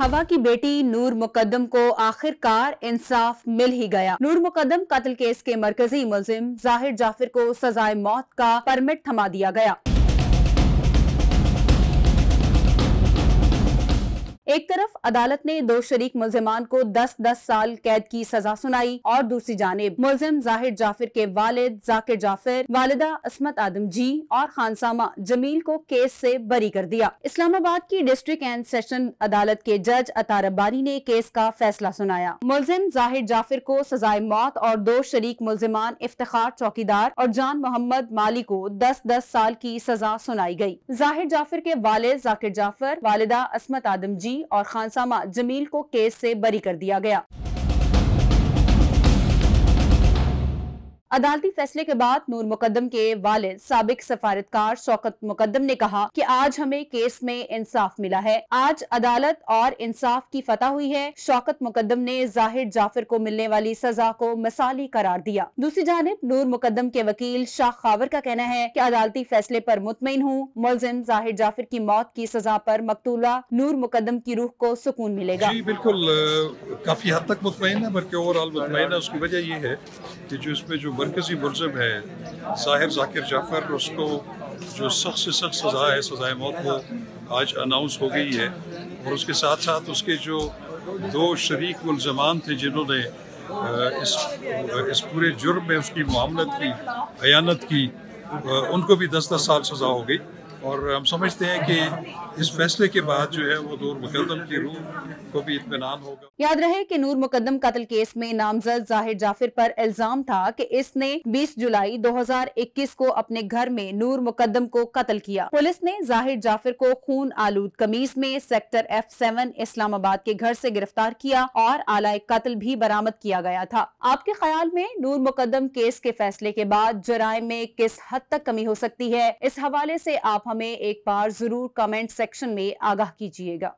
हवा की बेटी नूर मुकद्दम को आखिरकार इंसाफ मिल ही गया। नूर मुकद्दम कत्ल केस के मरकजी मुल्जिम जाहिर जाफिर को सजाए मौत का परमिट थमा दिया गया। एक तरफ अदालत ने दो शरीक मुलजमान को 10-10 साल कैद की सजा सुनाई और दूसरी जानिब मुलजिम जाहिर जाफिर के वालिद जाकिर जाफिर, वालिदा असमत आदम जी और खानसामा जमील को केस से बरी कर दिया। इस्लामाबाद की डिस्ट्रिक्ट एंड सेशन अदालत के जज अतार अब्बानी ने केस का फैसला सुनाया। मुलजिम जाहिर जाफिर को सजाए मौत और दो शरीक मुलजमान इफ्तार चौकीदार और जान मोहम्मद माली को 10-10 साल की सजा सुनाई गयी। जाहिर जाफिर के वालिद जाकिर जाफिर, वालिदा असमत आदम जी और खानसामा जमील को केस से बरी कर दिया गया। अदालती फैसले के बाद नूर मुकद्दम के वालिद साबिक सफारतकार शौकत मुकद्दम ने कहा कि आज हमें केस में इंसाफ मिला है, आज अदालत और इंसाफ की फतह हुई है। शौकत मुकद्दम ने जाहिर जाफिर को मिलने वाली सजा को मिसाली करार दिया। दूसरी जानिब नूर मुकद्दम के वकील शाह खावर का कहना है कि अदालती फैसले पर मुतमईन हूँ, मुलजिम जाहिर जाफिर की मौत की सजा पर मकतूला नूर मुकद्दम की रूह को सुकून मिलेगा। जी बिल्कुल, काफी हद तक मुतमईन है, बल्कि ओवरऑल मुतमईन है। उसकी वजह ये है कि जो इसमें जो मरकजी मुलज़िम है साहिर जाकिर जाफर, उसको जो सख्त से सख्त सज़ा है, सज़ाए मौत वो आज अनाउंस हो गई है। और उसके साथ साथ उसके जो दो शरीक मुलजमान थे जिन्होंने इस पूरे जुर्म में उसकी मुआमलत की, अयानत की, उनको भी 10-10 साल सज़ा हो गई। और हम समझते हैं कि इस फैसले के बाद जो है वो नूर मुकद्दम की रूह को भी इत्मीनान होगा। याद रहे कि नूर मुकद्दम कत्ल केस में नामजद जाहिर जाफिर पर इल्जाम था कि इसने 20 जुलाई 2021 को अपने घर में नूर मुकद्दम को कत्ल किया। पुलिस ने जाहिर जाफिर को खून आलूद कमीज में सेक्टर F7 इस्लामाबाद के घर से गिरफ्तार किया और आलाए कत्ल भी बरामद किया गया था। आपके ख्याल में नूर मुकद्दम केस के फैसले के बाद जराइम में किस हद तक कमी हो सकती है? इस हवाले से आप हमें एक बार जरूर कमेंट सेक्शन में आगाह कीजिएगा।